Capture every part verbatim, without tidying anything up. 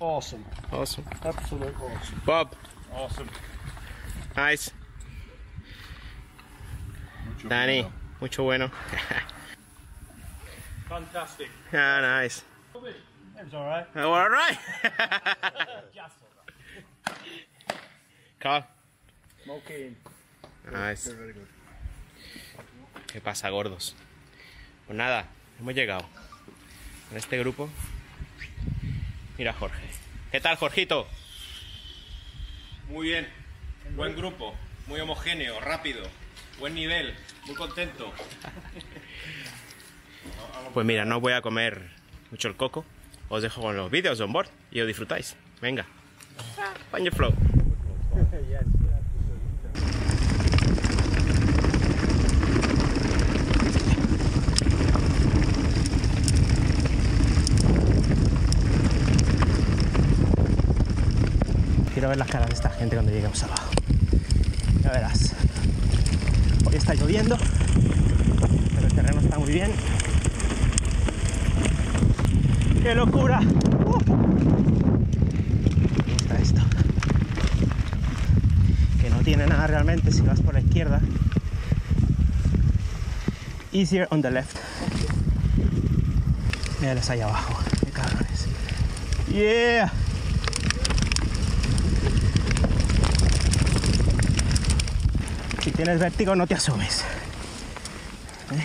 Awesome. Awesome. Absolute awesome. Bob. Awesome. Nice. Mucho Danny, bueno. Mucho bueno. Fantastic. Ah, nice. It was alright. Oh, alright. Just alright. Carl. Smoky in. Nice. Very good. ¿Qué pasa, gordos? Pues nada, hemos llegado. En este grupo. Mira, Jorge. ¿Qué tal, Jorgito? Muy bien. Buen grupo. Muy homogéneo, rápido. Buen nivel. Muy contento. Pues mira, no voy a comer mucho el coco. Os dejo con los vídeos de onboard y os disfrutáis. Venga. Find your flow. Quiero ver las caras de esta gente cuando lleguemos abajo. Ya verás. Hoy está lloviendo, pero el terreno está muy bien. ¡Qué locura! ¡Uh! Me gusta esto. Que no tiene nada realmente si vas por la izquierda. Easier on the left. Míralos ahí abajo. ¡Qué cabrones! ¡Yeah! Si tienes vértigo, no te asomes. ¿Eh?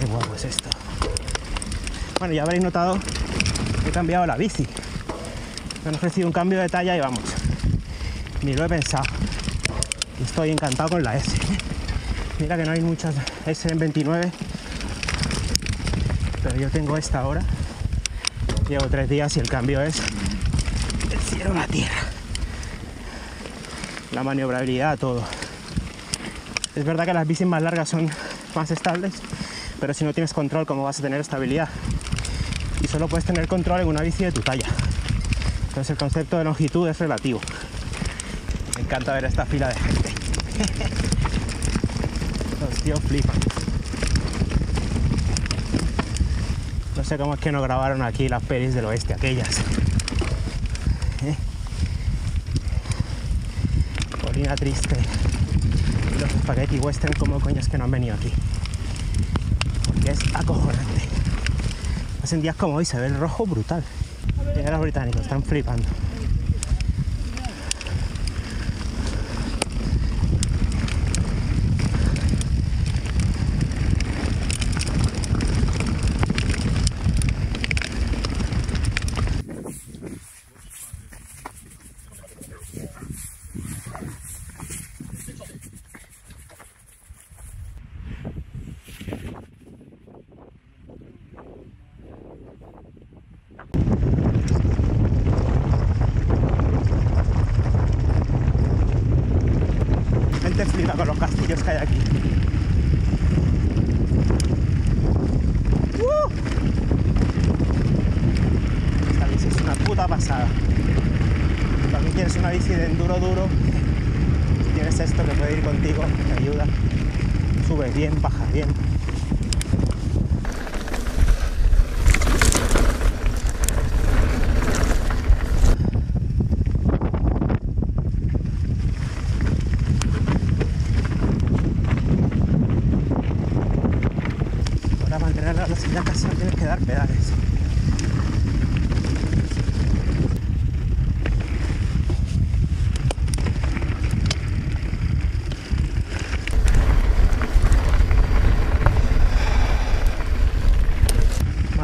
Qué guapo es esto. Bueno, ya habréis notado que he cambiado la bici. Me han ofrecido un cambio de talla y vamos. Ni lo he pensado. Estoy encantado con la S. Mira que no hay muchas S en veintinueve. Pero yo tengo esta ahora. Llevo tres días y el cambio es... cielo, la tierra, la maniobrabilidad, todo. Es verdad que las bicis más largas son más estables, pero si no tienes control, ¿cómo vas a tener estabilidad? Y solo puedes tener control en una bici de tu talla. Entonces el concepto de longitud es relativo. Me encanta ver esta fila de gente. Los tíos flipan. No sé cómo es que no grabaron aquí las pelis del oeste, aquellas. Colina triste, los spaghetti western, como coño es que no han venido aquí, porque es acojonante. Hacen días como hoy, se ve el rojo brutal. Llegan los británicos, están flipando. Gente flipa con los castillos que hay aquí. ¡Uh! Esta bici es una puta pasada. También quieres una bici de enduro duro. Si tienes esto que puede ir contigo, te ayuda. Subes bien, bajas bien.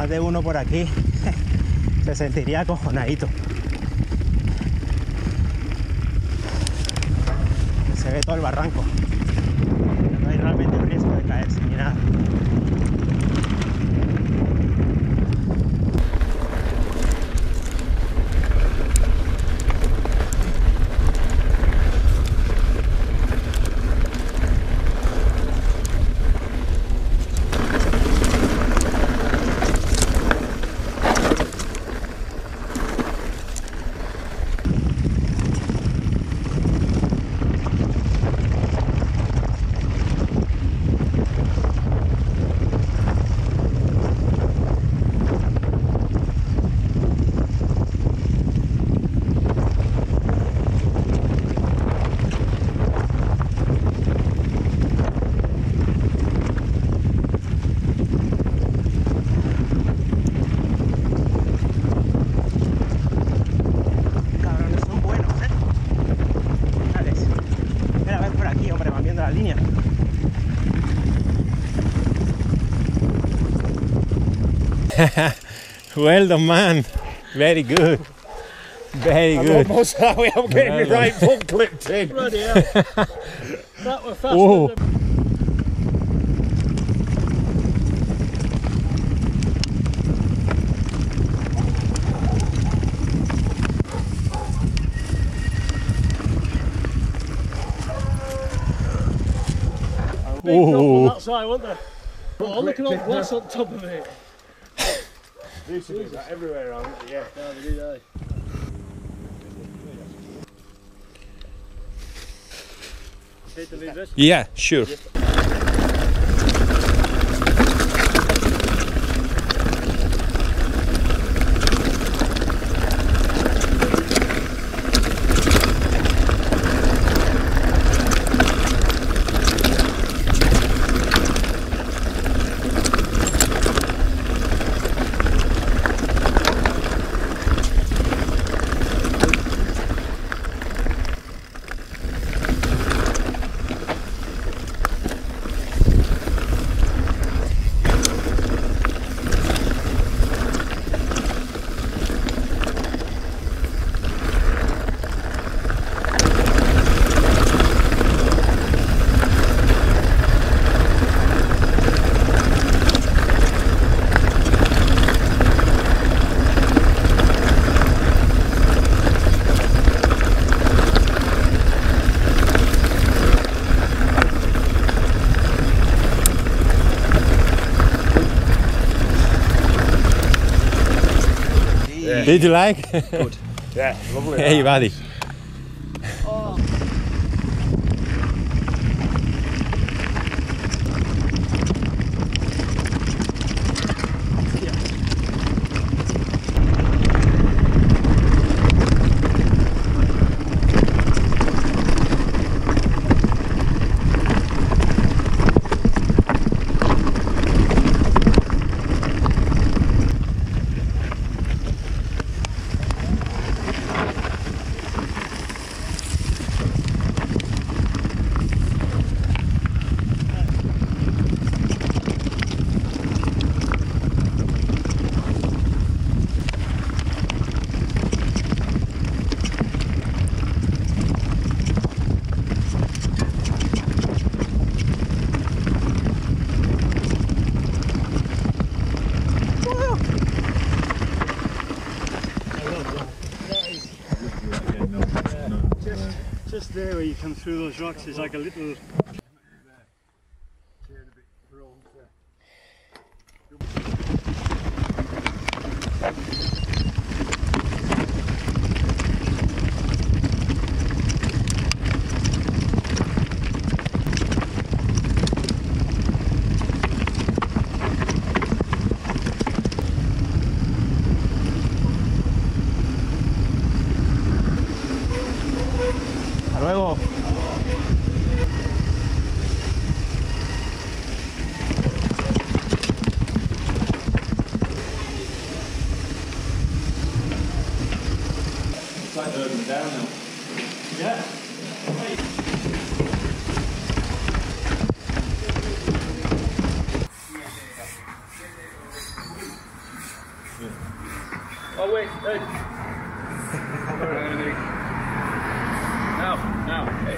De uno por aquí se sentiría acojonadito. Se ve todo el barranco, no hay realmente un riesgo de caerse ni nada. Well done, man. Very good. Very good. I'm almost halfway. I'm getting my right foot clipped in. Bloody hell. That was faster. Whoa. Than on that side, weren't there? Well, I'm looking up what's on top of it. They used to do that everywhere around, yeah. Yeah, they do that. Take the lead this? Yeah, sure. Did you like? Good. Yeah, lovely. Hey, buddy. Oh. Just there where you come through those rocks is like a little... Oh wait, hey. Now, now, hey.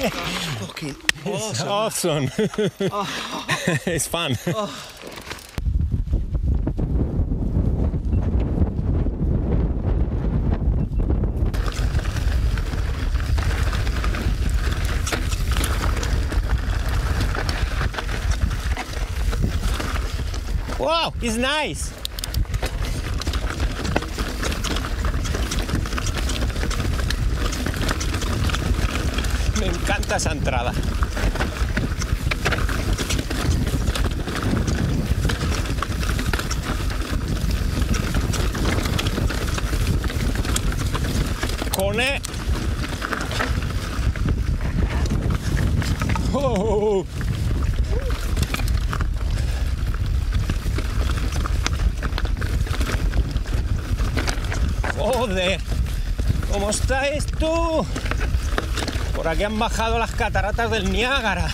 yeah. Fucking awesome. Awesome. Oh. It's fun. Oh. Wow, it's nice. Me encanta esa entrada. Con él. Oh. Joder, ¿cómo está esto? Por aquí han bajado las cataratas del Niágara.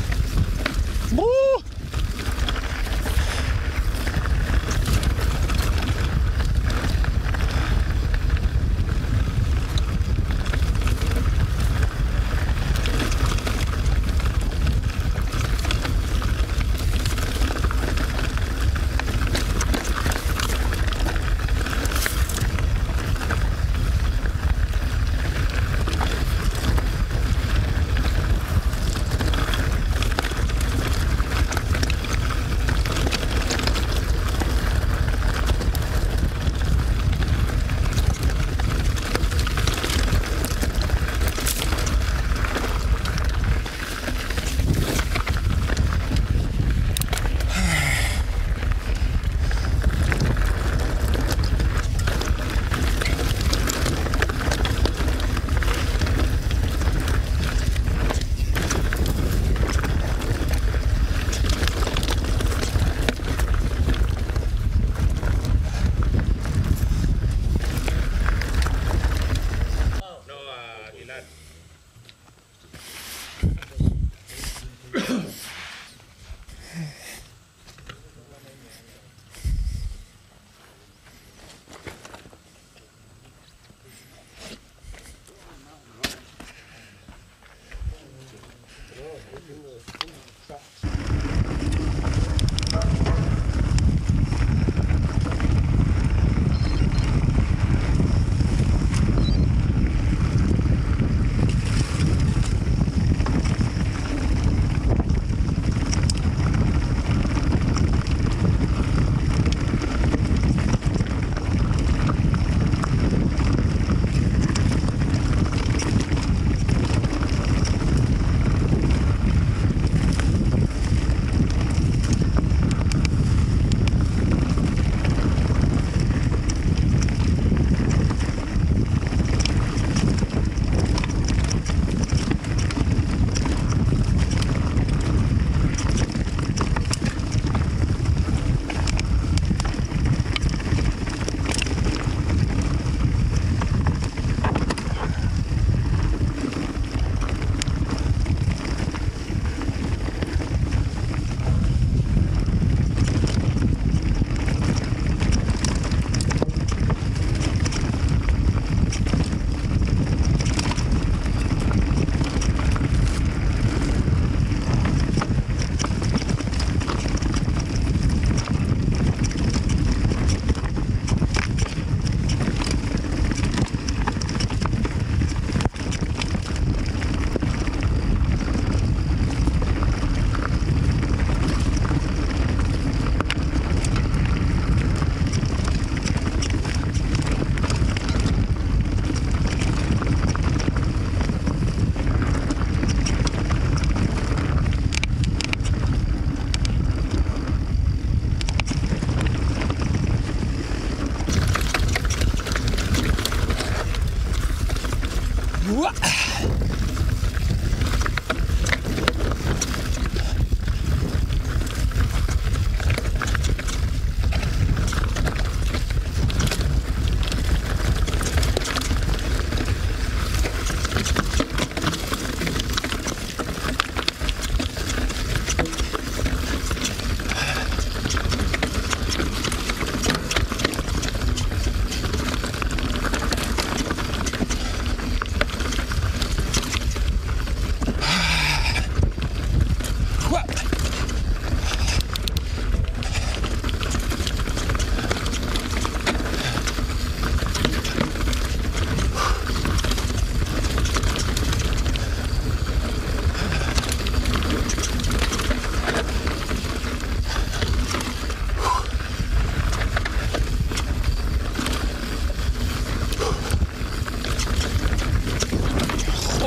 ¡Bú!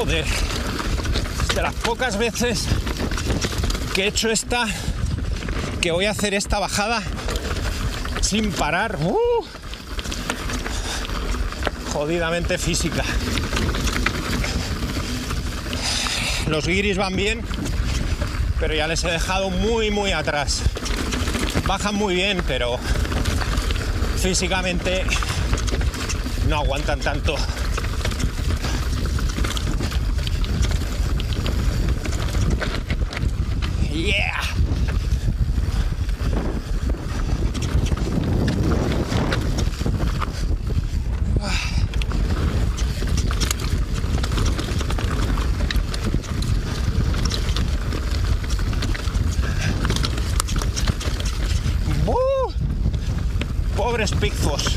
Joder, de las pocas veces que he hecho esta, que voy a hacer esta bajada sin parar, uh, jodidamente física. Los guiris van bien, pero ya les he dejado muy, muy atrás. Bajan muy bien, pero físicamente no aguantan tanto. Yeah. Uh, pobres picfos.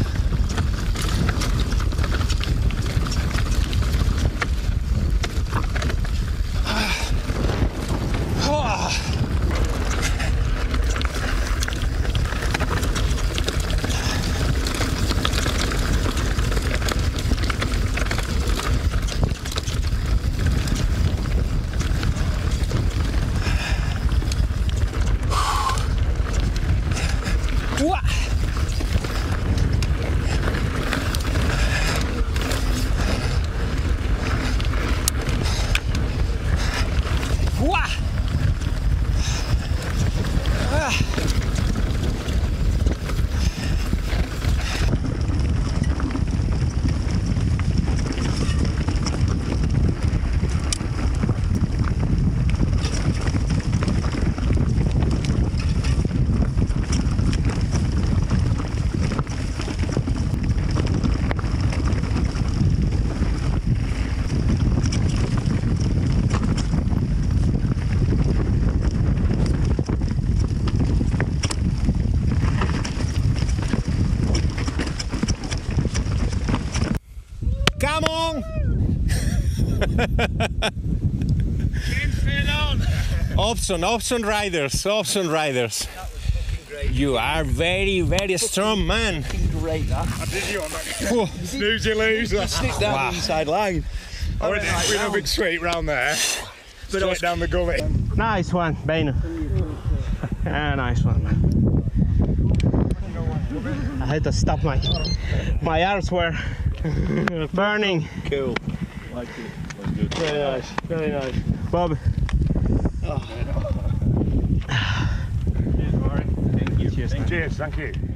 Option, option riders, option riders. You are very, very strong, man. Great, that. I did you on that. Snooze you lose. I slipped down wow. the inside line. I went right with a big sweep round there. But straight down the gully. Nice one, Bainer. Yeah, nice one, man. I had to stop my, my arms were burning. Cool. Like it. Very nice, very nice. Bob. Oh. Cheers, Murray. Thank you. Cheers, thank you.